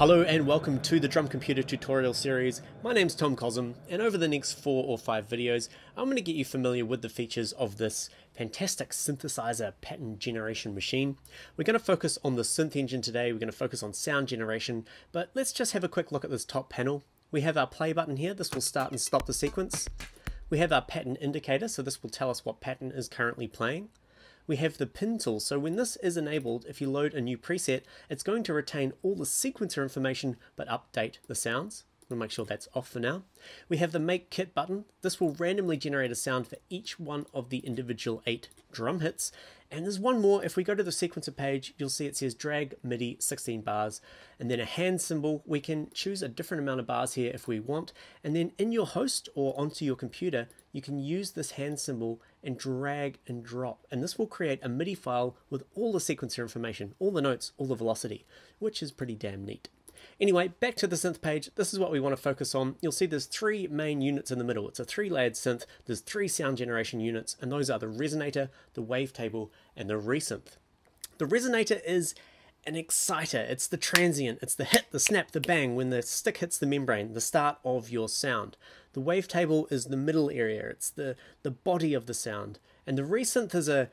Hello and welcome to the Drum Computer tutorial series. My name's Tom Cosm, and over the next 4 or 5 videos, I'm going to get you familiar with the features of this fantastic synthesizer pattern generation machine. We're going to focus on the synth engine today, we're going to focus on sound generation, but let's just have a quick look at this top panel. We have our play button here, this will start and stop the sequence. We have our pattern indicator, so this will tell us what pattern is currently playing. We have the pin tool, so when this is enabled, if you load a new preset, it's going to retain all the sequencer information but update the sounds. We'll make sure that's off for now. We have the make kit button. This will randomly generate a sound for each one of the individual 8 drum hits. And there's one more. If we go to the sequencer page, you'll see it says drag MIDI 16 bars and then a hand symbol. We can choose a different amount of bars here if we want. And then in your host or onto your computer, you can use this hand symbol and drag and drop. And this will create a MIDI file with all the sequencer information, all the notes, all the velocity, which is pretty damn neat. Anyway, back to the synth page. This is what we want to focus on. You'll see there's 3 main units in the middle. It's a 3-layered synth. There's 3 sound generation units, and those are the Resonator, the Wavetable, and the Resynth. The Resonator is an exciter. It's the transient. It's the hit, the snap, the bang, when the stick hits the membrane, the start of your sound. The Wavetable is the middle area. It's the body of the sound. And the Resynth is a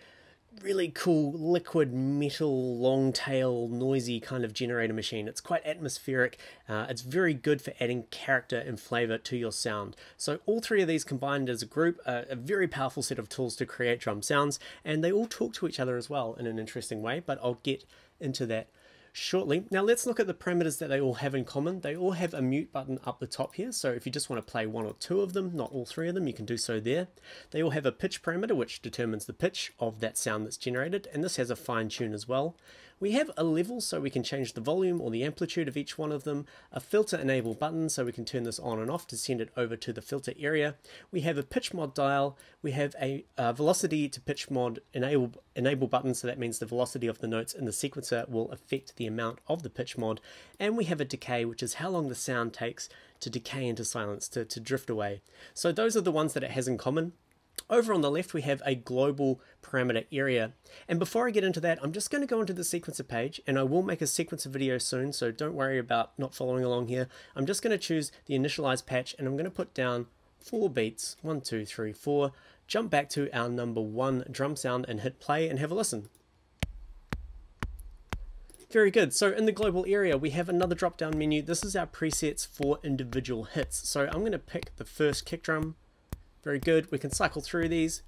really cool liquid metal long tail noisy kind of generator machine. It's quite atmospheric. It's very good for adding character and flavor to your sound. So all 3 of these combined as a group are a very powerful set of tools to create drum sounds, and they all talk to each other as well in an interesting way, but I'll get into that shortly. Now let's look at the parameters that they all have in common. They all have a mute button up the top here, so if you just want to play 1 or 2 of them, not all 3 of them, you can do so there. They all have a pitch parameter, which determines the pitch of that sound that's generated, and this has a fine tune as well. We have a level, so we can change the volume or the amplitude of each one of them. A filter enable button, so we can turn this on and off to send it over to the filter area. We have a pitch mod dial. We have a velocity to pitch mod enable button, so that means the velocity of the notes in the sequencer will affect the amount of the pitch mod. And we have a decay, which is how long the sound takes to decay into silence, to drift away. So those are the ones that it has in common. Over on the left, we have a global parameter area. And before I get into that, I'm just going to go into the sequencer page, and I will make a sequencer video soon, so don't worry about not following along here. I'm just going to choose the initialize patch, and I'm going to put down 4 beats, 1, 2, 3, 4, jump back to our number 1 drum sound and hit play and have a listen. Very good. So in the global area, we have another drop down menu. This is our presets for individual hits. So I'm going to pick the first kick drum. Very good. We can cycle through these.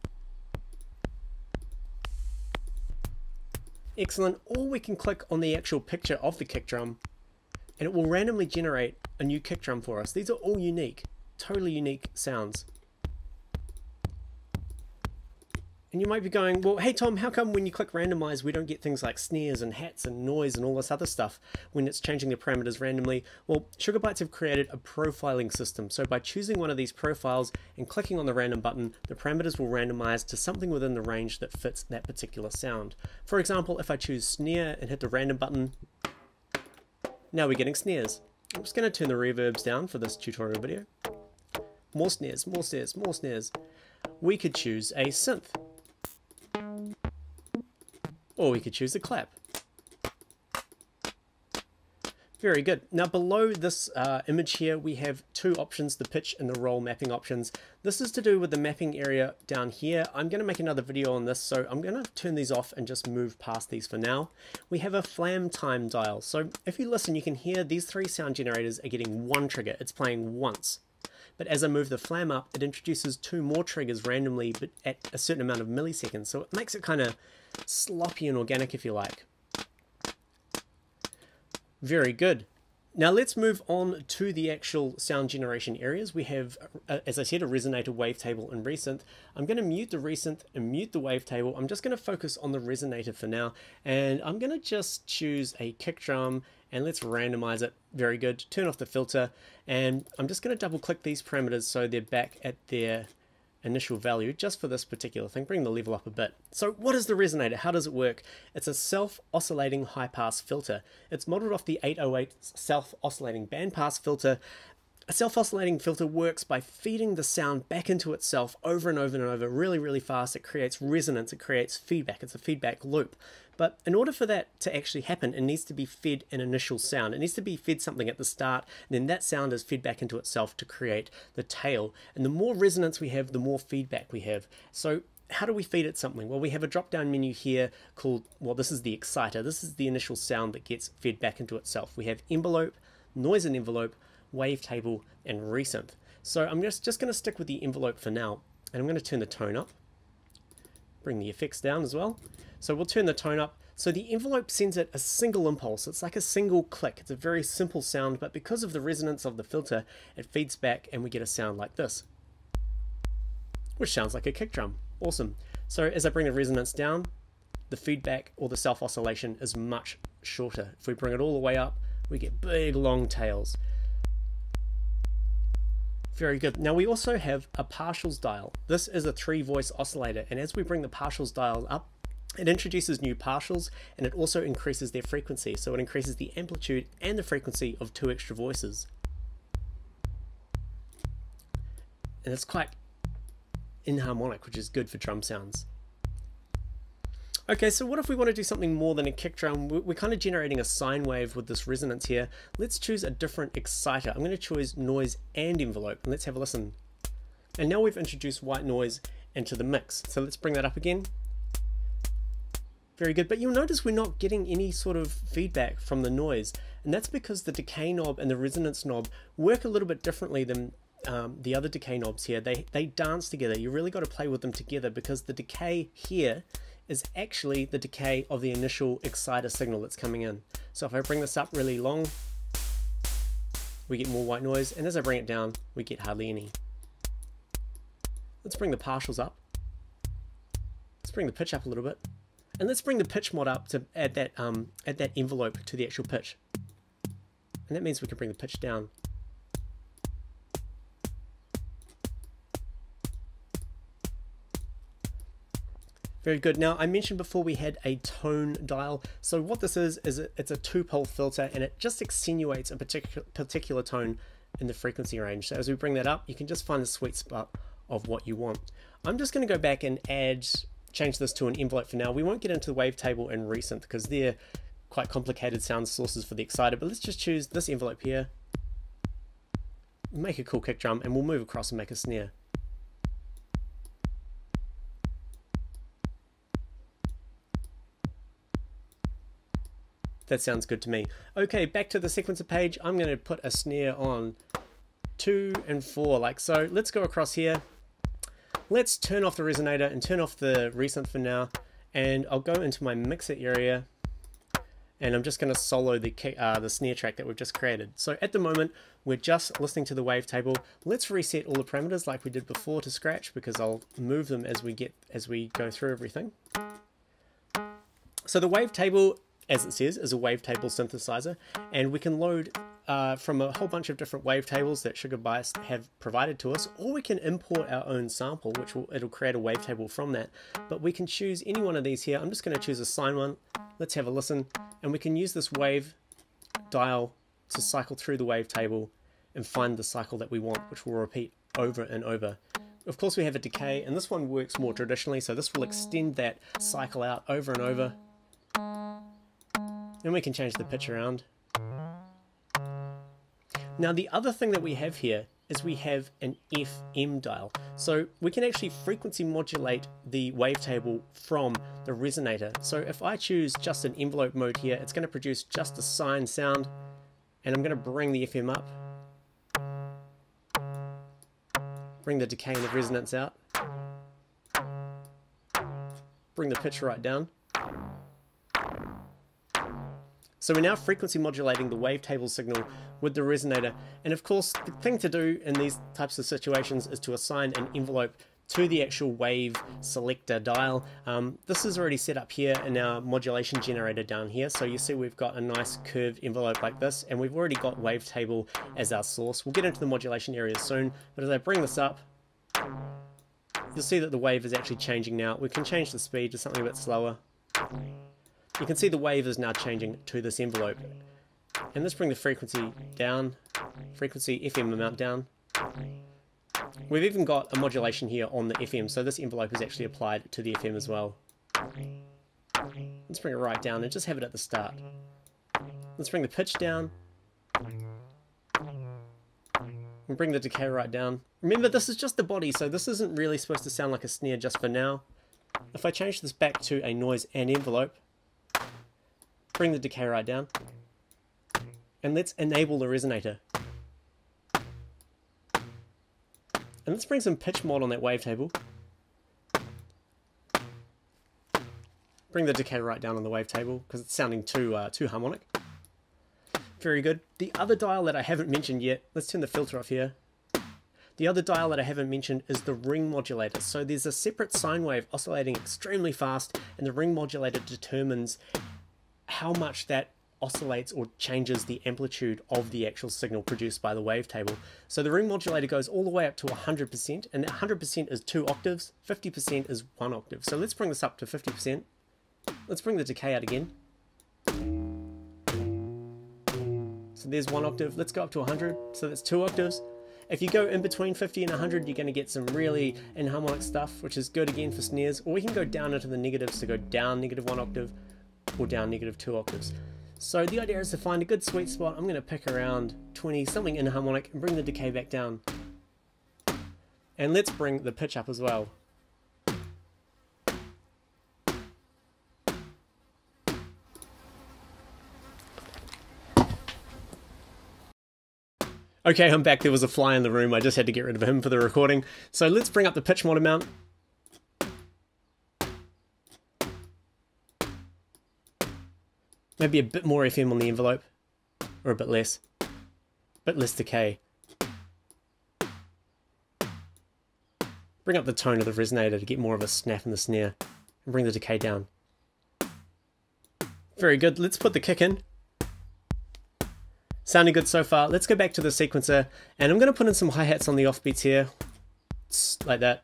Excellent. Or we can click on the actual picture of the kick drum and it will randomly generate a new kick drum for us. These are all unique, totally unique sounds. And you might be going, well, hey Tom, how come when you click randomize we don't get things like snares and hats and noise and all this other stuff when it's changing the parameters randomly? Well, Sugar Bytes have created a profiling system. So by choosing one of these profiles and clicking on the random button, the parameters will randomize to something within the range that fits that particular sound. For example, if I choose snare and hit the random button, now we're getting snares. I'm just going to turn the reverbs down for this tutorial video. More snares, more snares, more snares. We could choose a synth. Or we could choose the clap. Very good. Now below this image here, we have 2 options, the pitch and the roll mapping options. This is to do with the mapping area down here. I'm going to make another video on this, so I'm going to turn these off and just move past these for now. We have a flam time dial. So if you listen, you can hear these 3 sound generators are getting 1 trigger. It's playing once. But as I move the flam up, it introduces 2 more triggers randomly, but at a certain amount of milliseconds. So it makes it kind of sloppy and organic, if you like. Very good. Now let's move on to the actual sound generation areas. We have, as I said, a resonator, wavetable, and resynth. I'm going to mute the resynth and mute the wavetable. I'm just going to focus on the resonator for now. And I'm going to just choose a kick drum. And let's randomize it. Very good. Turn off the filter. And I'm just going to double click these parameters so they're back at their initial value just for this particular thing. Bring the level up a bit. So what is the resonator? How does it work? It's a self-oscillating high-pass filter. It's modeled off the 808 self-oscillating band-pass filter. A self-oscillating filter works by feeding the sound back into itself over and over really fast. It creates resonance. It creates feedback. It's a feedback loop. But in order for that to actually happen, it needs to be fed an initial sound. It needs to be fed something at the start, and then that sound is fed back into itself to create the tail. And the more resonance we have, the more feedback we have. So how do we feed it something? Well, we have a drop-down menu here called, well, this is the exciter. This is the initial sound that gets fed back into itself. We have envelope, noise and envelope, wavetable, and resynth. So I'm just going to stick with the envelope for now, and I'm going to turn the tone up. Bring the effects down as well. So we'll turn the tone up. So the envelope sends it a single impulse. It's like a single click. It's a very simple sound, but because of the resonance of the filter, it feeds back and we get a sound like this, which sounds like a kick drum. Awesome. So as I bring the resonance down, the feedback or the self-oscillation is much shorter. If we bring it all the way up, we get big long tails. Very good. Now we also have a partials dial. This is a 3-voice oscillator, and as we bring the partials dial up, it introduces new partials, and it also increases their frequency. So it increases the amplitude and the frequency of 2 extra voices. And it's quite inharmonic, which is good for drum sounds. Okay, so what if we want to do something more than a kick drum? We're kind of generating a sine wave with this resonance here. Let's choose a different exciter. I'm going to choose noise and envelope, and let's have a listen. And now we've introduced white noise into the mix. So let's bring that up again. Very good, but you'll notice we're not getting any sort of feedback from the noise, and that's because the decay knob and the resonance knob work a little bit differently than the other decay knobs here. They dance together. You really got to play with them together, because the decay here is actually the decay of the initial exciter signal that's coming in. So if I bring this up really long, we get more white noise, and as I bring it down, we get hardly any. Let's bring the partials up. Let's bring the pitch up a little bit. And let's bring the pitch mod up to add that envelope to the actual pitch. And that means we can bring the pitch down. Very good. Now I mentioned before we had a tone dial. So what this is it's a 2-pole filter, and it just accentuates a particular tone in the frequency range. So as we bring that up, you can just find the sweet spot of what you want. I'm just going to go back and change this to an envelope for now. We won't get into the wavetable and resynth because they're quite complicated sound sources for the exciter, but let's just choose this envelope here, make a cool kick drum, and we'll move across and make a snare. That sounds good to me. Okay, back to the sequencer page. I'm going to put a snare on 2 and 4 like so. Let's go across here. Let's turn off the resonator and turn off the resynth for now. And I'll go into my mixer area, and I'm just going to solo the snare track that we've just created. So at the moment, we're just listening to the wavetable. Let's reset all the parameters like we did before to scratch, because I'll move them as we go through everything. So the wavetable, as it says, is a wavetable synthesizer, and we can load from a whole bunch of different wavetables that Sugar Bytes have provided to us, or we can import our own sample, which it'll create a wavetable from that. But we can choose any one of these here. I'm just going to choose a sine one. Let's have a listen, and we can use this wave dial to cycle through the wavetable and find the cycle that we want, which will repeat over and over. Of course, we have a decay, and this one works more traditionally, so this will extend that cycle out over and over. And we can change the pitch around. Now the other thing that we have here is we have an FM dial. So we can actually frequency modulate the wavetable from the resonator. So if I choose just an envelope mode here, it's going to produce just a sine sound, and I'm going to bring the FM up. Bring the decay and the resonance out. Bring the pitch right down. So we're now frequency modulating the wavetable signal with the resonator. And of course, the thing to do in these types of situations is to assign an envelope to the actual wave selector dial. This is already set up here in our modulation generator down here. So you see we've got a nice curved envelope like this, and we've already got wavetable as our source. We'll get into the modulation area soon, but as I bring this up, you'll see that the wave is actually changing now. We can change the speed to something a bit slower. You can see the wave is now changing to this envelope. And let's bring the frequency down, frequency FM amount down. We've even got a modulation here on the FM, so this envelope is actually applied to the FM as well. Let's bring it right down and just have it at the start. Let's bring the pitch down. We'll bring the decay right down. Remember, this is just the body, so this isn't really supposed to sound like a snare just for now. If I change this back to a noise and envelope, bring the decay right down, and let's enable the resonator. And let's bring some pitch mod on that wavetable. Bring the decay right down on the wavetable because it's sounding too harmonic. Very good. The other dial that I haven't mentioned yet, let's turn the filter off here. The other dial that I haven't mentioned is the ring modulator. So there's a separate sine wave oscillating extremely fast, and the ring modulator determines how much that oscillates or changes the amplitude of the actual signal produced by the wavetable. So the ring modulator goes all the way up to 100%, and 100% is 2 octaves, 50% is 1 octave. So let's bring this up to 50%. Let's bring the decay out again. So there's 1 octave. Let's go up to 100. So that's 2 octaves. If you go in between 50 and 100, you're going to get some really inharmonic stuff, which is good again for snares. Or we can go down into the negatives to go down -1 octave or down -2 octaves. So the idea is to find a good sweet spot. I'm going to pick around 20, something inharmonic, and bring the decay back down. And let's bring the pitch up as well. Okay, I'm back. There was a fly in the room. I just had to get rid of him for the recording. So let's bring up the pitch mod amount. Maybe a bit more FM on the envelope, or a bit less. A bit less decay. Bring up the tone of the resonator to get more of a snap in the snare, and bring the decay down. Very good. Let's put the kick in. Sounding good so far. Let's go back to the sequencer, and I'm going to put in some hi-hats on the offbeats here, like that.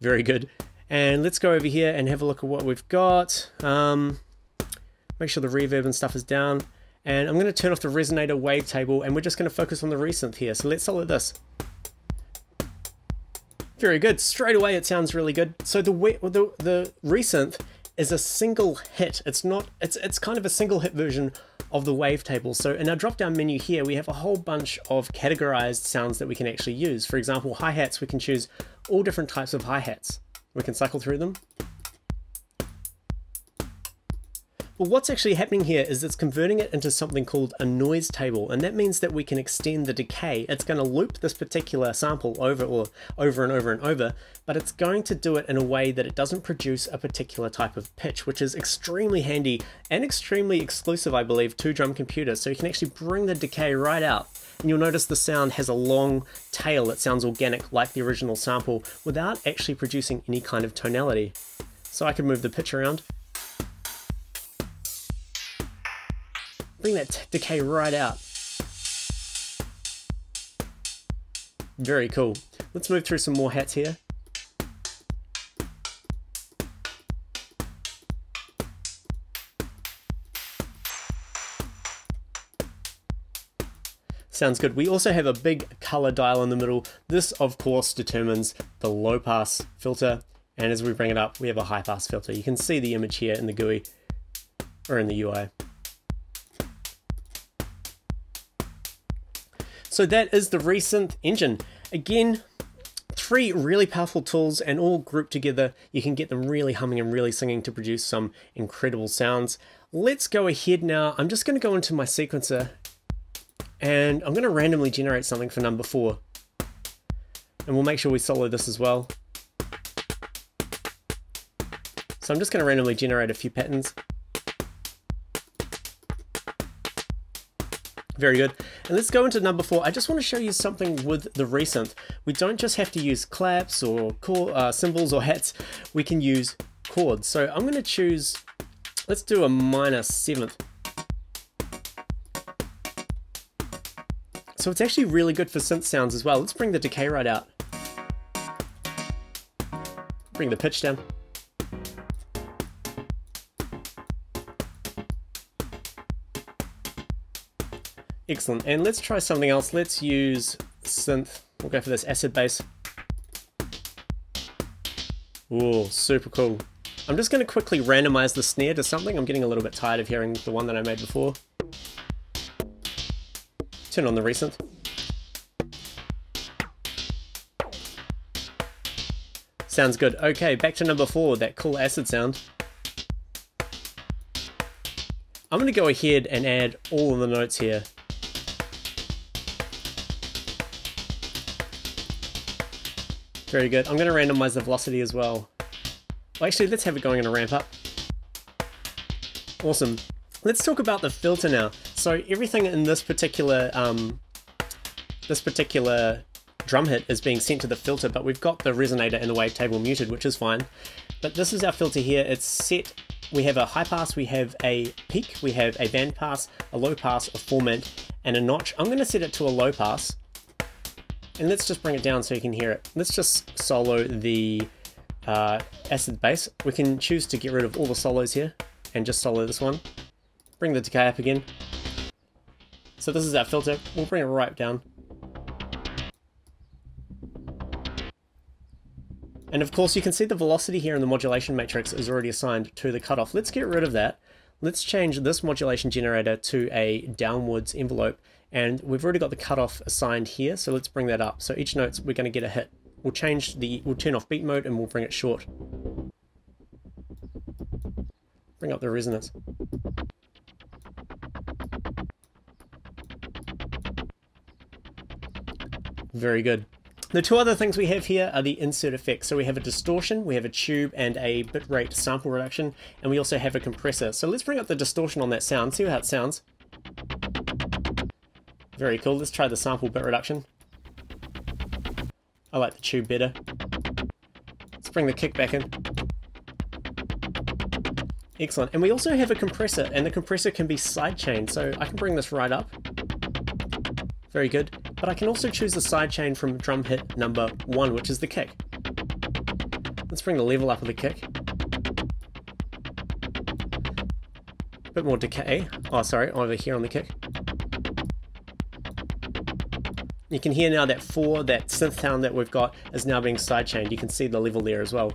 Very good. And let's go over here and have a look at what we've got. Make sure the reverb and stuff is down, and I'm going to turn off the resonator wavetable, and we're just going to focus on the resynth here. So let's solo this. Very good. Straight away it sounds really good. So the resynth is a single hit. It's kind of a single hit version of the wavetable. So in our drop-down menu here, we have a whole bunch of categorized sounds that we can actually use. For example, hi-hats, we can choose all different types of hi-hats. We can cycle through them. Well, what's actually happening here is it's converting it into something called a noise table, and that means that we can extend the decay. It's going to loop this particular sample over and over, but it's going to do it in a way that it doesn't produce a particular type of pitch, which is extremely handy and extremely exclusive, I believe, to Drum Computer. So you can actually bring the decay right out, and you'll notice the sound has a long tail that sounds organic like the original sample without actually producing any kind of tonality. So I can move the pitch around. Bring that decay right out. Very cool. Let's move through some more hats here. Sounds good. We also have a big color dial in the middle. This, of course, determines the low pass filter. And as we bring it up, we have a high pass filter. You can see the image here in the GUI or in the UI. So that is the Resynth engine. Again, 3 really powerful tools, and all grouped together, you can get them really humming and really singing to produce some incredible sounds. Let's go ahead now. I'm just going to go into my sequencer, and I'm going to randomly generate something for number 4. And we'll make sure we solo this as well. So I'm just going to randomly generate a few patterns. Very good. And let's go into number 4. I just want to show you something with the Resynth. We don't just have to use claps or cymbals or hats. We can use chords. So I'm going to choose, let's do a minor 7th. So it's actually really good for synth sounds as well. Let's bring the decay right out. Bring the pitch down. Excellent, and let's try something else. Let's use synth. We'll go for this acid bass. Ooh, super cool. I'm just going to quickly randomize the snare to something. I'm getting a little bit tired of hearing the one that I made before. Turn on the Resynth. Sounds good. Okay, back to number 4, that cool acid sound. I'm going to go ahead and add all of the notes here. Very good. I'm going to randomize the velocity as well. Well, actually, let's have it going in a ramp up. Awesome. Let's talk about the filter now. So everything in this particular drum hit is being sent to the filter, but we've got the resonator and the wavetable muted, which is fine. But this is our filter here. It's set. We have a high pass, we have a peak, we have a band pass, a low pass, a formant, and a notch. I'm going to set it to a low pass. And let's just bring it down so you can hear it. Let's just solo the acid bass. We can choose to get rid of all the solos here and just solo this one. Bring the decay up again. So this is our filter. We'll bring it right down. And of course you can see the velocity here in the modulation matrix is already assigned to the cutoff. Let's get rid of that. Let's change this modulation generator to a downwards envelope. And we've already got the cutoff assigned here, so let's bring that up. So each note we're going to get a hit. We'll turn off beat mode and we'll bring it short. Bring up the resonance. Very good. The two other things we have here are the insert effects. So we have a distortion, we have a tube and a bitrate sample reduction, and we also have a compressor. So let's bring up the distortion on that sound, see how it sounds. Very cool. Let's try the sample bit reduction. I like the tube better. Let's bring the kick back in. Excellent. And we also have a compressor, and the compressor can be sidechained, so I can bring this right up. Very good. But I can also choose the sidechain from drum hit number 1, which is the kick. Let's bring the level up of the kick. A bit more decay. Oh, sorry, over here on the kick. You can hear now that 4, that synth sound that we've got, is now being sidechained. You can see the level there as well.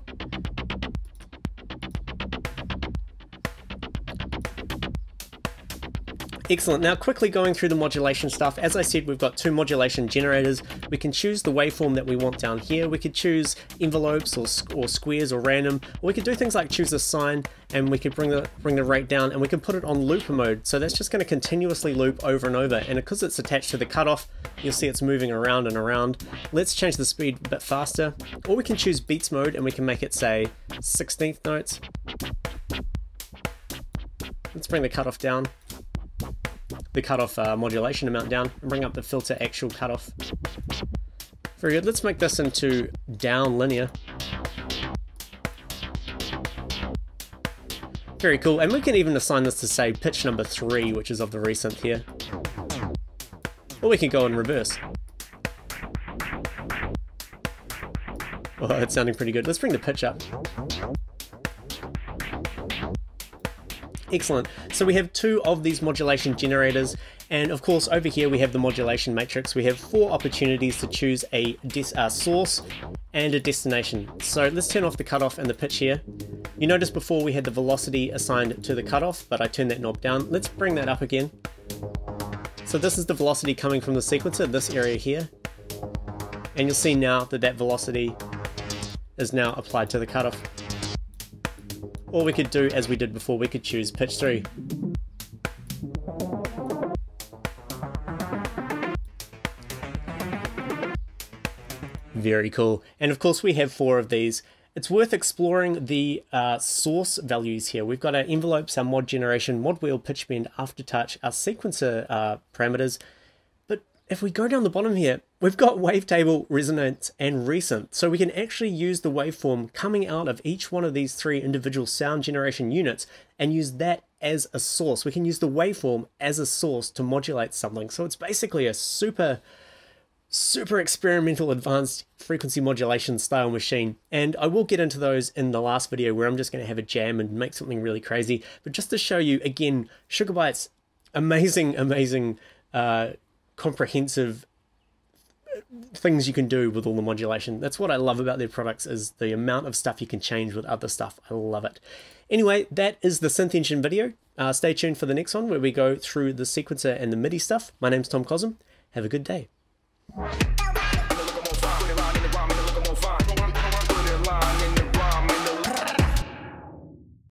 Excellent. Now quickly going through the modulation stuff. As I said, we've got 2 modulation generators. We can choose the waveform that we want down here. We could choose envelopes or squares or random. Or we could do things like choose a sign, and we could bring the rate down, and we can put it on loop mode. So that's just going to continuously loop over and over. And because it's attached to the cutoff, you'll see it's moving around and around. Let's change the speed a bit faster. Or we can choose beats mode, and we can make it say 16th notes. Let's bring the cutoff down. The cutoff modulation amount down, and bring up the filter actual cutoff. Very good. Let's make this into down linear. Very cool. And we can even assign this to say pitch number 3, which is of the resynth here. Or we can go in reverse. Oh, it's sounding pretty good. Let's bring the pitch up. Excellent. So we have 2 of these modulation generators, and of course over here we have the modulation matrix. We have 4 opportunities to choose a source and a destination. So let's turn off the cutoff and the pitch here. You noticed before we had the velocity assigned to the cutoff, but I turned that knob down. Let's bring that up again. So this is the velocity coming from the sequencer, this area here. And you'll see now that that velocity is now applied to the cutoff. Or we could do as we did before, we could choose pitch 3. Very cool. And of course we have 4 of these. It's worth exploring the source values here. We've got our envelopes, our mod generation, mod wheel, pitch bend, after touch, our sequencer parameters. But if we go down the bottom here, we've got wavetable, resonance, and resynth. So we can actually use the waveform coming out of each one of these 3 individual sound generation units and use that as a source. We can use the waveform as a source to modulate something. So it's basically a super experimental advanced frequency modulation style machine. And I will get into those in the last video where I'm just going to have a jam and make something really crazy. But just to show you again, Sugar Bytes, amazing, comprehensive things you can do with all the modulation. That's what I love about their products, is the amount of stuff you can change with other stuff. I love it. Anyway, that is the Synth Engine video. Stay tuned for the next one where we go through the sequencer and the MIDI stuff. My name's Tom Cosm. Have a good day.